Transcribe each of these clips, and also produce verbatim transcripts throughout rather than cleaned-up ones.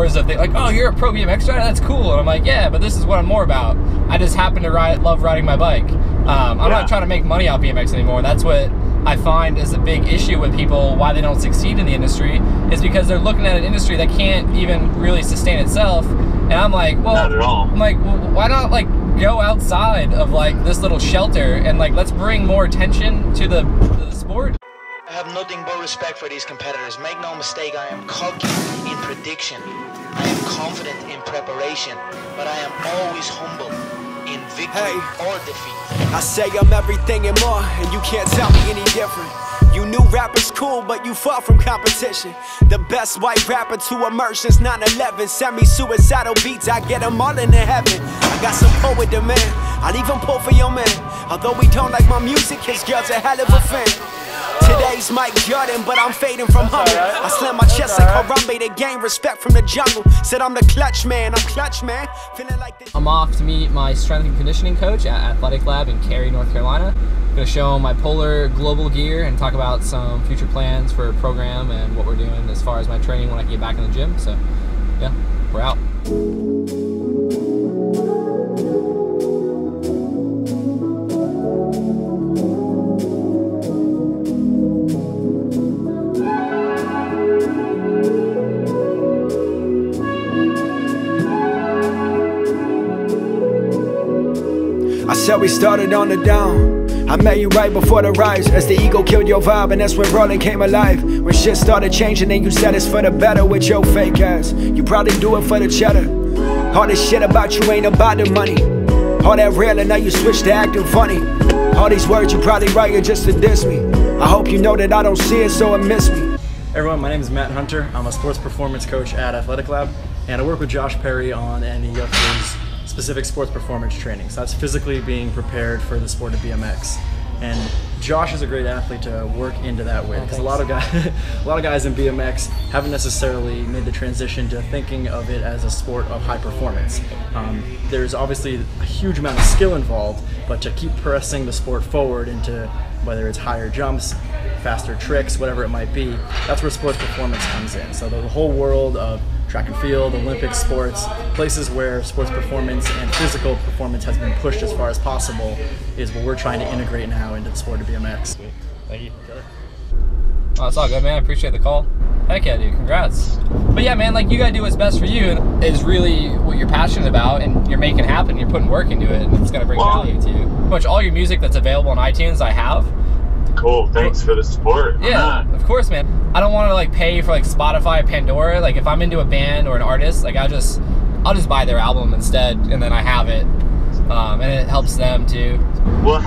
of things, like, oh, you're a pro B M X rider? That's cool. And I'm like, yeah, but this is what I'm more about. I just happen to ride, love riding my bike. Um, I'm yeah. not trying to make money off B M X anymore. That's what I find is a big issue with people, why they don't succeed in the industry, is because they're looking at an industry that can't even really sustain itself. And I'm like, well, not at all. I'm like, well, why not like go outside of like this little shelter and like let's bring more attention to the, to the sport. I have nothing but respect for these competitors. Make no mistake, I am cocky in prediction. I am confident in preparation, but I am always humble in victory hey. or defeat. I say I'm everything and more, and you can't tell me any different. You knew rap is cool, but you far from competition. The best white rapper to emerge since nine eleven. Send me suicidal beats, I get them all in heaven. I got some poet demand, I'll even pull for your man. Although we don't like my music, his girl's a hell of a fan. Today's Mike Jordan, but I'm fading from hunger. Right. I slam my That's chest right. like Harambe to gain respect from the jungle. Said I'm the clutch man, I'm clutch man. Feeling like this. I'm off to meet my strength and conditioning coach at Athletic Lab in Cary, North Carolina. I'm gonna show him my Polar Global gear and talk about some future plans for a program and what we're doing as far as my training when I get back in the gym. So, yeah, we're out. Said we started on the down. I met you right before the rise, as the ego killed your vibe, and that's when Raleigh came alive. When shit started changing and you said it's for the better with your fake ass. You probably do it for the cheddar. All this shit about you ain't about the money. All that real and now you switch to acting funny. All these words you probably write are just to diss me. I hope you know that I don't see it, so it miss me. Everyone, my name is Matt Hunter. I'm a sports performance coach at Athletic Lab, and I work with Josh Perry on any of his specific sports performance training. So that's physically being prepared for the sport of B M X. And Josh is a great athlete to work into that with, because oh, a lot of guys, a lot of guys in B M X haven't necessarily made the transition to thinking of it as a sport of high performance. Um, there's obviously a huge amount of skill involved, but to keep pressing the sport forward into whether it's higher jumps, faster tricks, whatever it might be, that's where sports performance comes in. So the whole world of track and field, Olympic sports, places where sports performance and physical performance has been pushed as far as possible is what we're trying to integrate now into the sport of B M X. Sweet. Thank you. Oh, it's all good, man. I appreciate the call. Heck yeah, dude. Congrats. But yeah, man, like you gotta do what's best for you and is really what you're passionate about and you're making happen. You're putting work into it and it's gonna bring wow. value to you. Pretty much all your music that's available on iTunes I have. Cool, thanks for the support. Yeah, of course, man. I don't want to like pay for like Spotify, Pandora. Like if I'm into a band or an artist, like I just, I'll just buy their album instead, and then I have it, um, and it helps them too. Well,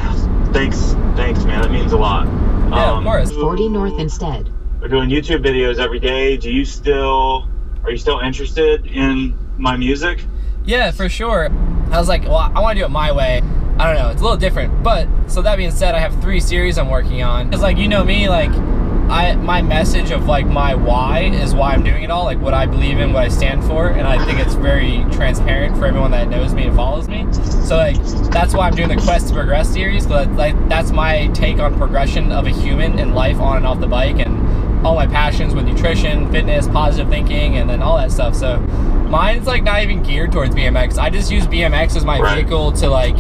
thanks, thanks, man. That means a lot. Yeah, um, Morris forty North instead. We're doing YouTube videos every day. Do you still, are you still interested in my music? Yeah, for sure. I was like, well, I want to do it my way. I don't know, it's a little different, but so that being said, I have three series I'm working on. Because like, you know me, like I my message of like my why is why I'm doing it all, like what I believe in, what I stand for, and I think it's very transparent for everyone that knows me and follows me. So like that's why I'm doing the Quest to Progress series, because like that's my take on progression of a human in life on and off the bike, and all my passions with nutrition, fitness, positive thinking, and then all that stuff. So mine's like not even geared towards B M X. I just use B M X as my vehicle to like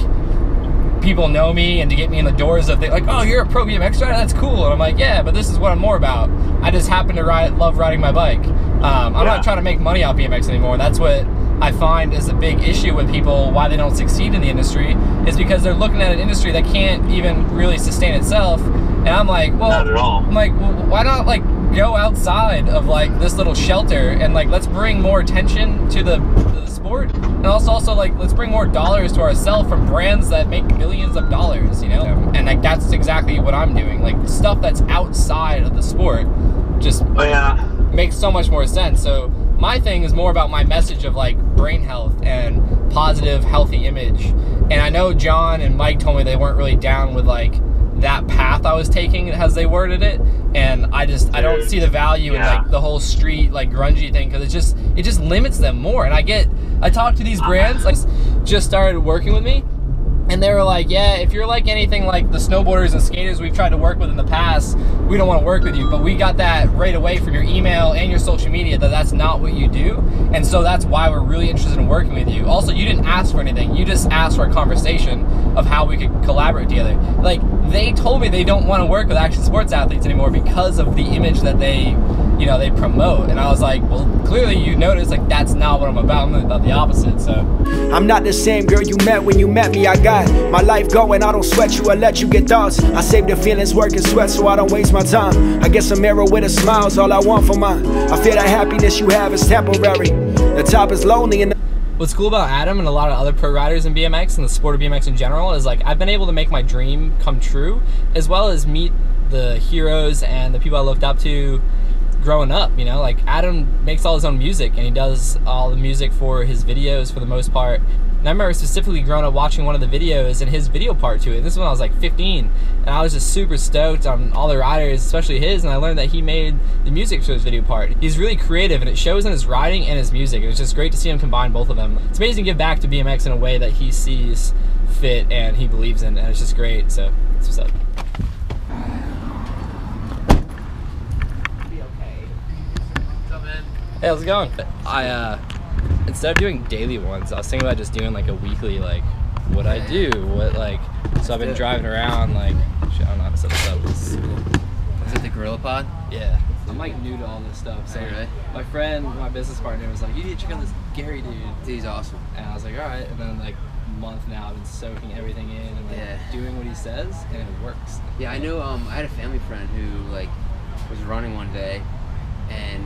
people know me and to get me in the doors of things, like, oh, you're a pro B M X rider? That's cool. And I'm like, yeah, but this is what I'm more about. I just happen to ride, love riding my bike. Um, I'm yeah. not trying to make money off B M X anymore. That's what I find is a big issue with people, why they don't succeed in the industry, is because they're looking at an industry that can't even really sustain itself. And I'm like, well, not at all. I'm like, well, why not like go outside of like this little shelter and like, let's bring more attention to the, to the sport. And also, also like, let's bring more dollars to ourselves from brands that make billions of dollars, you know? And like, that's exactly what I'm doing. Like stuff that's outside of the sport just oh, yeah. makes so much more sense. So my thing is more about my message of like brain health and positive, healthy image. And I know John and Mike told me they weren't really down with like that path I was taking as they worded it. And I just, Dude, I don't see the value yeah. in like the whole street, like grungy thing. Cause it just, it just limits them more. And I get, I talked to these brands, like just started working with me and they were like, yeah, if you're like anything like the snowboarders and skaters we've tried to work with in the past, we don't want to work with you. But we got that right away from your email and your social media that that's not what you do. And so that's why we're really interested in working with you. Also, you didn't ask for anything. You just asked for a conversation of how we could collaborate together. Like, they told me they don't want to work with action sports athletes anymore because of the image that they, you know, they promote. And I was like, well, clearly you notice, like, that's not what I'm about. I'm about the opposite, so. I'm not the same girl you met when you met me. I got my life going, I don't sweat you, I let you get thoughts. I save the feelings, work and sweat, so I don't waste my time. I guess a mirror with a smile's all I want for mine. I feel that happiness you have is temporary. The top is lonely and what's cool about Adam and a lot of other pro riders in B M X and the sport of B M X in general is, like, I've been able to make my dream come true, as well as meet the heroes and the people I looked up to growing up, you know. Like, Adam makes all his own music, and he does all the music for his videos for the most part. And I remember specifically growing up watching one of the videos and his video part to it. This is when I was like fifteen, and I was just super stoked on all the riders, especially his, and I learned that he made the music for his video part. He's really creative, and it shows in his riding and his music, and it's just great to see him combine both of them. It's amazing to give back to B M X in a way that he sees fit and he believes in, and it's just great, so that's what's up. Hey, how's it going? I, uh, instead of doing daily ones, I was thinking about just doing like a weekly, like, what I do, what, like, so I've been driving around, like, shit, I don't know how to set this up. This is cool. Is it the Gorilla Pod? Yeah. I'm like new to all this stuff, so right. My friend, my business partner, was like, you need to check out this Gary dude. He's awesome. And I was like, all right, and then like a month now, I've been soaking everything in and like yeah. doing what he says, and it works. Yeah, I know, um, I had a family friend who like was running one day, and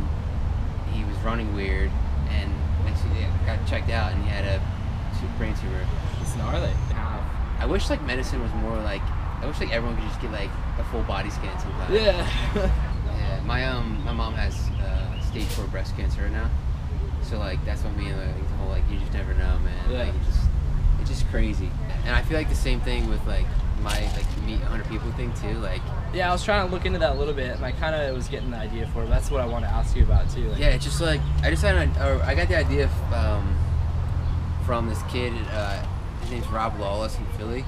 he was running weird, and actually yeah, got checked out, and he had a brain tumor. It's gnarly. I wish like medicine was more like. I wish like everyone could just get like a full body scan sometimes. Yeah. Yeah. My um, my mom has uh, stage four breast cancer right now, so like that's what me and like, the whole like you just never know, man. Yeah. Like, it's just it's just crazy, and I feel like the same thing with like my like meet one hundred people thing too, like. Yeah, I was trying to look into that a little bit, and I kind of was getting the idea for it. That's what I want to ask you about too. Like. Yeah, it's just like I just had, an, or I got the idea f um, from this kid. Uh, his name's Rob Lawless in Philly.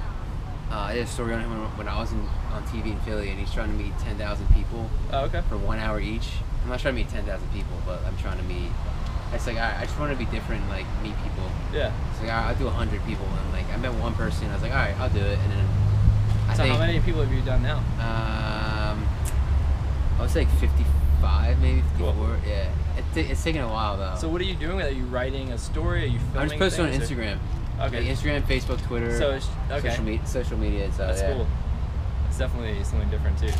Uh, I did a story on him when, when I was in, on T V in Philly, and he's trying to meet ten thousand people. Oh, okay. For one hour each. I'm not trying to meet ten thousand people, but I'm trying to meet. It's like I, I just want to be different, and, like meet people. Yeah. It's like I, I'll do a hundred people, and like I met one person. And I was like, all right, I'll do it, and then. I so think, how many people have you done now? Um, I would say like fifty-five, maybe fifty-four. Cool. Yeah, it it's taking a while though. So what are you doing with it? Are you writing a story? Are you filming? I'm just posting on Instagram. Or? Okay. Like Instagram, Facebook, Twitter. So it's, okay. Social media. Social media. So, that's yeah. cool. It's definitely something different too.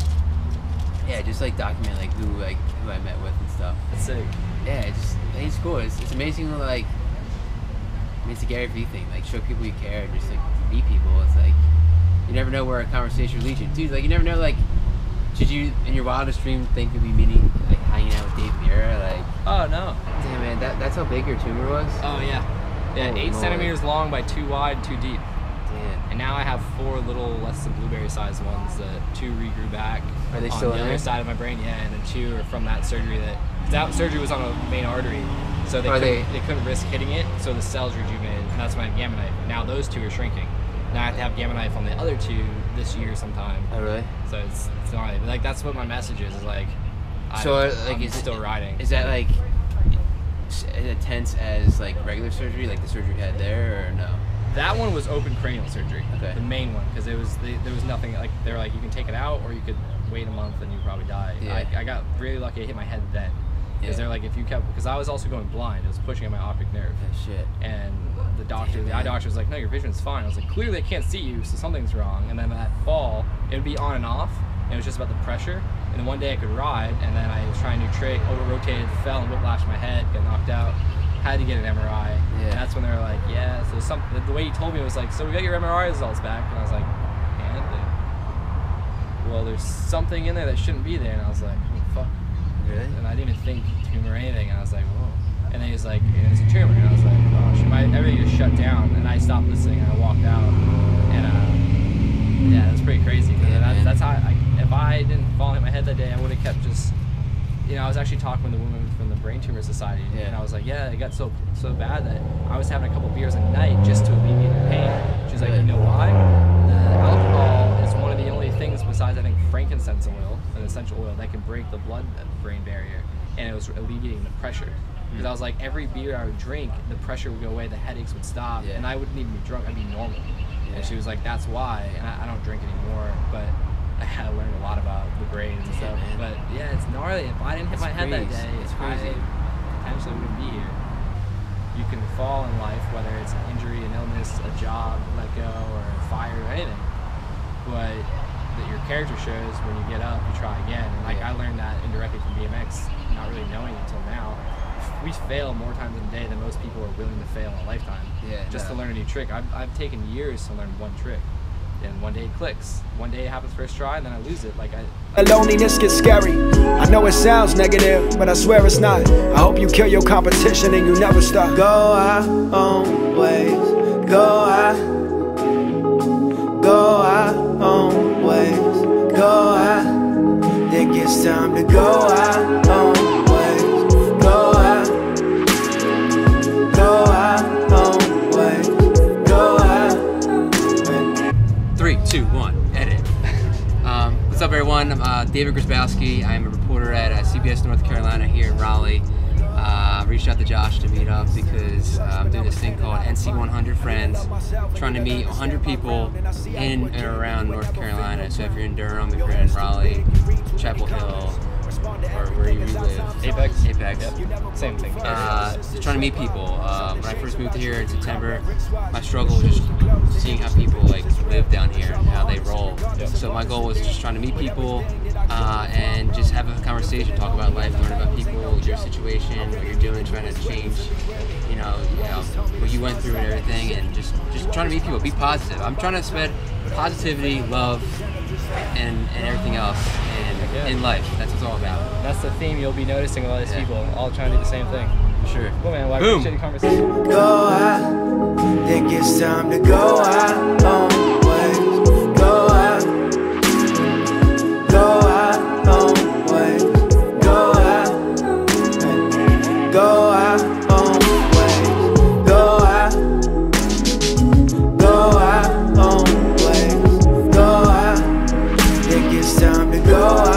Yeah, just like document like who like who I met with and stuff. That's sick. Yeah, it's just it's cool. It's, it's amazing like. I mean, it's a Gary Vee thing. Like show people you care. And just like meet people. It's like. You never know where a conversation leads you, dude. Like you never know, like, should you in your wildest dream think you'd be meeting, like, hanging out with Dave Mirra, like? Oh no! Damn man, that that's how big your tumor was. Oh yeah, yeah, oh, eight Lord. Centimeters long by two wide, two deep. Damn. And now I have four little less than blueberry-sized ones that two regrew back. Are they still on the other side of my brain? Yeah, and then two are from that surgery that that surgery was on a main artery, so they they? they couldn't risk hitting it, so the cells rejuvenated, and that's my Gamma Knife. Now those two are shrinking. Now I have to have Gamma Knife on the other two this year sometime. Oh really? So it's it's not like that's what my message is. Is like, so I, like I'm is still it, riding. Is that like is it tense as like regular surgery, like the surgery you had there, or no? That one was open cranial surgery. Okay. The main one, because it was they, there was nothing like they're like you can take it out or you could wait a month and you probably die. Yeah. I, I got really lucky. I hit my head then. Because yeah. they're like, if you kept, because I was also going blind. It was pushing on my optic nerve. Oh, shit. And the doctor, the eye doctor was like, no, your vision's fine. I was like, clearly I can't see you, so something's wrong. And then that fall, it would be on and off. And it was just about the pressure. And then one day I could ride, and then I was trying a new trick, over-rotated, fell and whiplashed my head, got knocked out. Had to get an M R I. Yeah. And that's when they were like, yeah. So something, the way he told me was like, so we got your M R I results back. And I was like, and? Well, there's something in there that shouldn't be there. And I was like, oh, fuck. Really? And I didn't even think tumor or anything, and I was like, whoa. And then he was like, it was a tumor, and I was like, gosh, my, everything just shut down, and I stopped listening, and I walked out, and uh, yeah, that's pretty crazy. Yeah, that, that's how, I, if I didn't fall and hit my head that day, I would have kept just, you know, I was actually talking with the woman from the Brain Tumor Society, yeah. and I was like, yeah, it got so so bad that I was having a couple beers a night just to alleviate the pain. She was like, you know why? The alcohol is one of the only things with besides, I think, frankincense oil, an essential oil that can break the blood-brain barrier, and it was alleviating the pressure. Because I was like, every beer I would drink, the pressure would go away, the headaches would stop, yeah. and I wouldn't even be drunk, I'd be normal. Yeah. And she was like, that's why, and I, I don't drink anymore, but I learned a lot about the brain and yeah, stuff. Man. But yeah, it's gnarly. If I didn't hit it's my crazy. head that day, it's crazy. I potentially wouldn't be here. You can fall in life, whether it's an injury, an illness, a job, let go, or a fire, or anything. But that your character shows when you get up, you try again. And like yeah. I learned that indirectly from B M X, not really knowing it until now. We fail more times in a day than most people are willing to fail in a lifetime. Yeah, just no. to learn a new trick. I've, I've taken years to learn one trick. And one day it clicks. One day it happens first try, and then I lose it. Like I. I loneliness gets scary. I know it sounds negative, but I swear it's not. I hope you kill your competition and you never stop. Go our own ways. Go our. Go our own ways. Go our. Think it's time to go our own ways. Go our. Go our own ways. Go our. three, two, one, edit. Um, what's up, everyone? I'm uh, David Grzybowski. I'm a reporter at uh, C B S North Carolina here in Raleigh. Uh, reached out to Josh to meet up because uh, I'm doing this thing called N C one hundred Friends, trying to meet one hundred people in and around North Carolina. So if you're in Durham, if you're in Raleigh, Chapel Hill, or where you live. Apex? Apex. Yep. Same thing. Uh, just trying to meet people. Uh, when I first moved here in September, my struggle was just seeing how people like live down here and how they roll. Yep. So my goal was just trying to meet people uh, and just have a conversation, talk about life, learn about people, your situation, what you're doing, trying to change, you know, you know what you went through and everything, and just, just trying to meet people, be positive. I'm trying to spread positivity, love, and, and everything else. Yeah. In life, that's what it's all about. That's the theme you'll be noticing with all these yeah. people, all trying to do the same thing. Sure. Well, man, well, I appreciate the conversation. Go out, think it's time to go out, own ways. Go out, go out, own ways. Go out, go out, own ways. Go out, go out, own ways. Go out, think it's time to go out.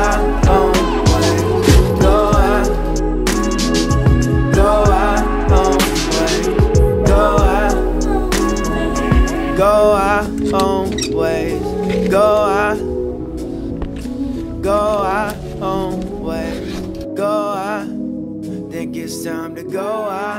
Go our own ways. Go our. Go our own ways. Go our. Think it's time to go our.